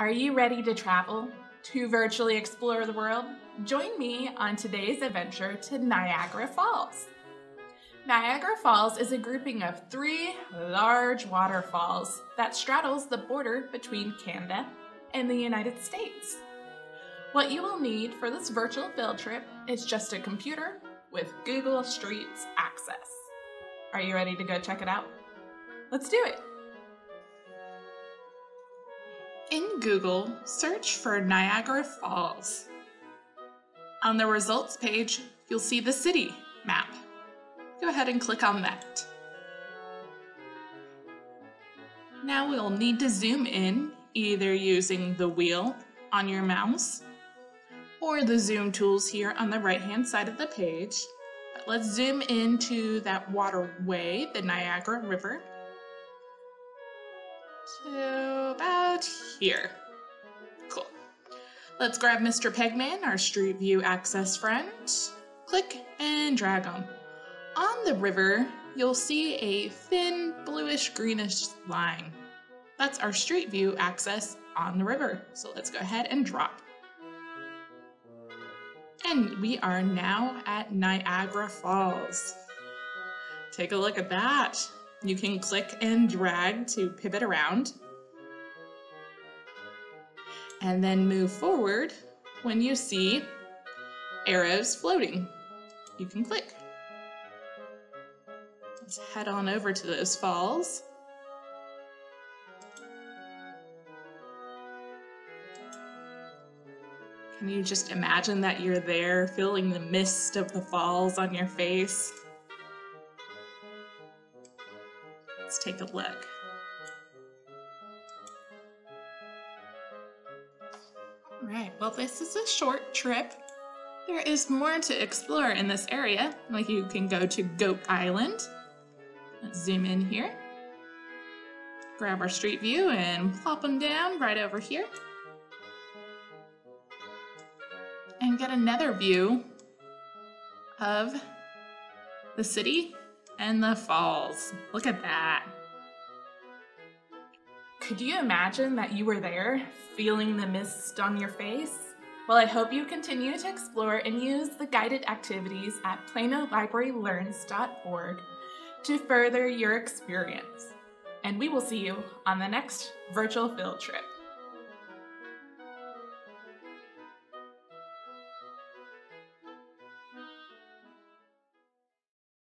Are you ready to travel? To virtually explore the world? Join me on today's adventure to Niagara Falls. Niagara Falls is a grouping of three large waterfalls that straddles the border between Canada and the United States. What you will need for this virtual field trip is just a computer with Google Streets access. Are you ready to go check it out? Let's do it. In Google, search for Niagara Falls. On the results page, you'll see the city map. Go ahead and click on that. Now we'll need to zoom in, either using the wheel on your mouse or the zoom tools here on the right-hand side of the page. But let's zoom into that waterway, the Niagara River. So about here. Cool. Let's grab Mr. Pegman, our Street View Access friend. Click and drag him. On the river, you'll see a thin bluish-greenish line. That's our Street View Access on the river. So let's go ahead and drop. And we are now at Niagara Falls. Take a look at that. You can click and drag to pivot around and then move forward when you see arrows floating. You can click. Let's head on over to those falls. Can you just imagine that you're there, feeling the mist of the falls on your face? Let's take a look. All right, well, this is a short trip. There is more to explore in this area. Like, you can go to Goat Island. Let's zoom in here. Grab our street view and plop them down right over here. And get another view of the city and the falls. Look at that. Could you imagine that you were there, feeling the mist on your face? Well, I hope you continue to explore and use the guided activities at PlanoLibraryLearns.org to further your experience. And we will see you on the next virtual field trip.